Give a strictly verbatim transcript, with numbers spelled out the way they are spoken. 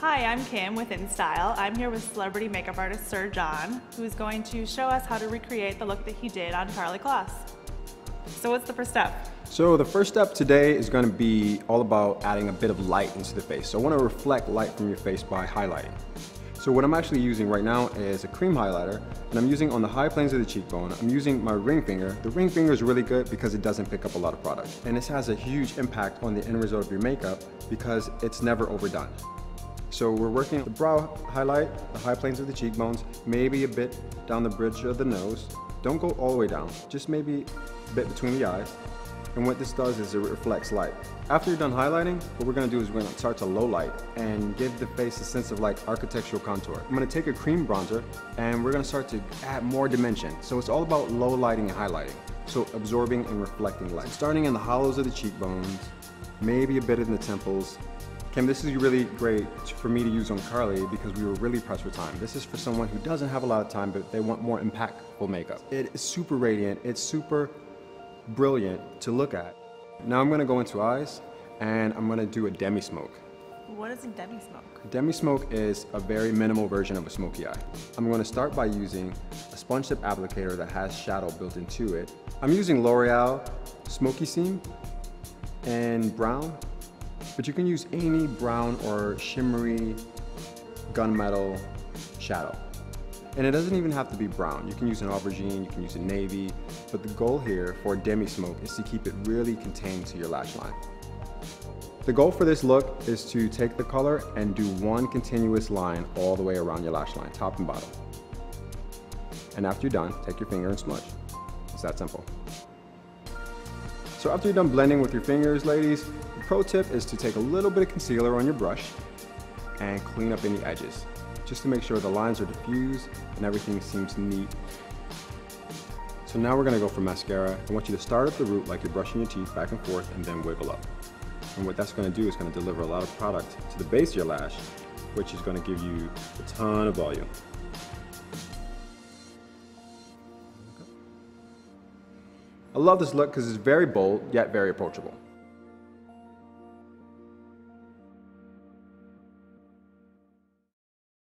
Hi, I'm Kim with InStyle. I'm here with celebrity makeup artist Sir John, who is going to show us how to recreate the look that he did on Karlie Kloss. So what's the first step? So the first step today is going to be all about adding a bit of light into the face. So I want to reflect light from your face by highlighting. So what I'm actually using right now is a cream highlighter, and I'm using on the high planes of the cheekbone. I'm using my ring finger. The ring finger is really good because it doesn't pick up a lot of product. And this has a huge impact on the end result of your makeup because it's never overdone. So we're working the brow highlight, the high planes of the cheekbones, maybe a bit down the bridge of the nose. Don't go all the way down, just maybe a bit between the eyes. And what this does is it reflects light. After you're done highlighting, what we're gonna do is we're gonna start to low light and give the face a sense of like architectural contour. I'm gonna take a cream bronzer and we're gonna start to add more dimension. So it's all about low lighting and highlighting. So absorbing and reflecting light. Starting in the hollows of the cheekbones, maybe a bit in the temples. Kim, this is really great for me to use on Karlie because we were really pressed for time. This is for someone who doesn't have a lot of time, but they want more impactful makeup. It is super radiant, it's super brilliant to look at. Now I'm gonna go into eyes and I'm gonna do a demi-smoke. What is a demi-smoke? Demi-smoke is a very minimal version of a smoky eye. I'm gonna start by using a sponge tip applicator that has shadow built into it. I'm using L'Oréal Smokey Seam and brown, but you can use any brown or shimmery gunmetal shadow. And it doesn't even have to be brown. You can use an aubergine, you can use a navy, but the goal here for demi-smoke is to keep it really contained to your lash line. The goal for this look is to take the color and do one continuous line all the way around your lash line, top and bottom. And after you're done, take your finger and smudge. It's that simple. So after you're done blending with your fingers, ladies, the pro tip is to take a little bit of concealer on your brush and clean up any edges, just to make sure the lines are diffused and everything seems neat. So now we're gonna go for mascara. I want you to start at the root like you're brushing your teeth back and forth and then wiggle up. And what that's gonna do is gonna deliver a lot of product to the base of your lash, which is gonna give you a ton of volume. I love this look because it's very bold, yet very approachable.